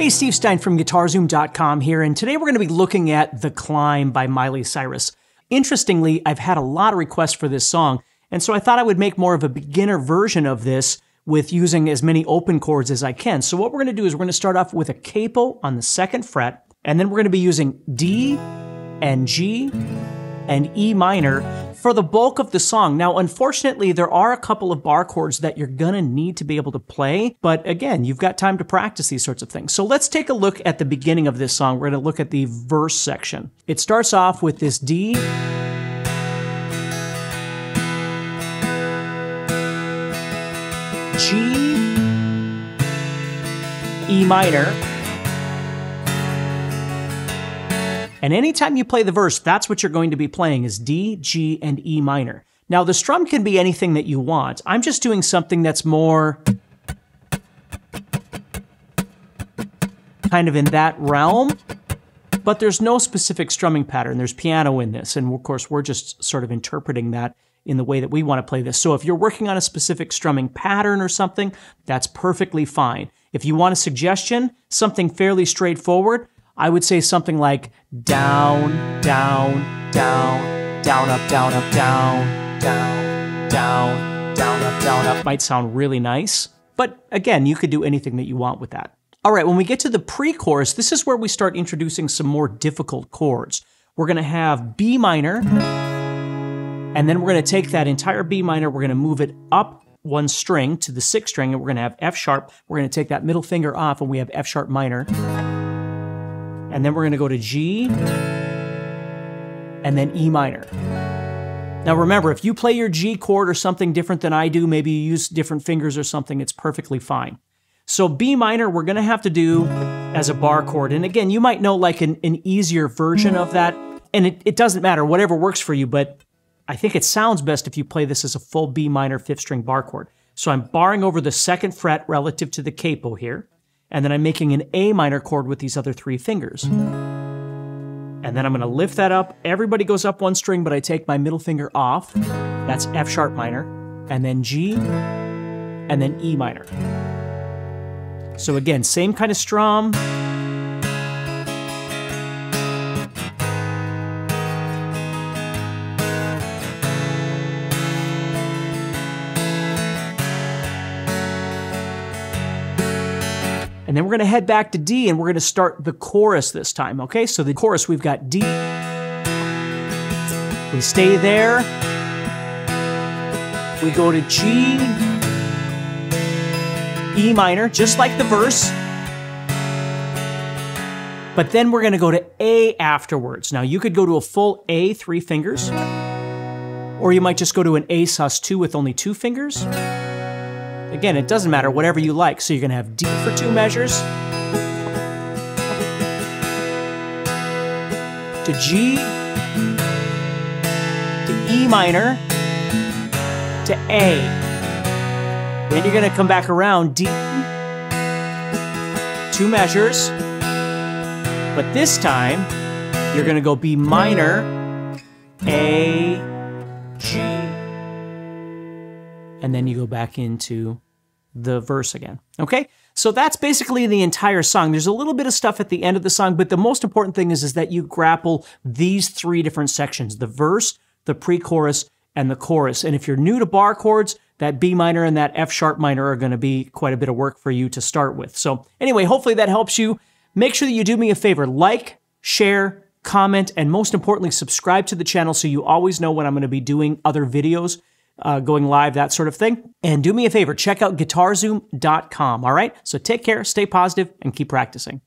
Hey, Steve Stine from GuitarZoom.com here, and today we're going to be looking at The Climb by Miley Cyrus. Interestingly, I've had a lot of requests for this song, and so I thought I would make more of a beginner version of this with using as many open chords as I can. So what we're going to do is we're going to start off with a capo on the 2nd fret, and then we're going to be using D and G and E minor for the bulk of the song. Now, unfortunately, there are a couple of bar chords that you're gonna need to be able to play, but again, you've got time to practice these sorts of things. So let's take a look at the beginning of this song. We're gonna look at the verse section. It starts off with this D, G, E minor, and anytime you play the verse, that's what you're going to be playing is D, G, and E minor. Now the strum can be anything that you want. I'm just doing something that's more kind of in that realm, but there's no specific strumming pattern. There's piano in this, and of course we're just sort of interpreting that in the way that we want to play this. So if you're working on a specific strumming pattern or something, that's perfectly fine. If you want a suggestion, something fairly straightforward, I would say something like down, down, down, down, up, down, up, down, down, down, down, up might sound really nice. But again, you could do anything that you want with that. All right, when we get to the pre-chorus, this is where we start introducing some more difficult chords. We're gonna have B minor, and then we're gonna take that entire B minor, we're gonna move it up one string to the 6th string, and we're gonna have F sharp. We're gonna take that middle finger off and we have F sharp minor. And then we're going to go to G, and then E minor. Now remember, if you play your G chord or something different than I do, maybe you use different fingers or something, it's perfectly fine. So B minor, we're going to have to do as a bar chord. And again, you might know like an easier version of that, and it doesn't matter, whatever works for you, but I think it sounds best if you play this as a full B minor 5th string bar chord. So I'm barring over the 2nd fret relative to the capo here. And then I'm making an A minor chord with these other 3 fingers. And then I'm gonna lift that up. Everybody goes up one string, but I take my middle finger off. That's F sharp minor, and then G, and then E minor. So again, same kind of strum. And then we're gonna head back to D and we're gonna start the chorus this time, okay? So the chorus, we've got D, we stay there, we go to G, E minor, just like the verse, but then we're gonna go to A afterwards. Now you could go to a full A 3 fingers, or you might just go to an A sus2 with only 2 fingers. Again, it doesn't matter, whatever you like. So you're gonna have D for 2 measures, to G, to E minor, to A. Then you're gonna come back around, D, 2 measures, but this time, you're gonna go B minor, A, G, and then you go back into the verse again, okay? So that's basically the entire song. There's a little bit of stuff at the end of the song, but the most important thing is that you grapple these 3 different sections, the verse, the pre-chorus, and the chorus. And if you're new to bar chords, that B minor and that F sharp minor are gonna be quite a bit of work for you to start with. So anyway, hopefully that helps you. Make sure that you do me a favor, like, share, comment, and most importantly, subscribe to the channel so you always know when I'm gonna be doing other videos. Going live, that sort of thing. And do me a favor, check out GuitarZoom.com, all right? So take care, stay positive, and keep practicing.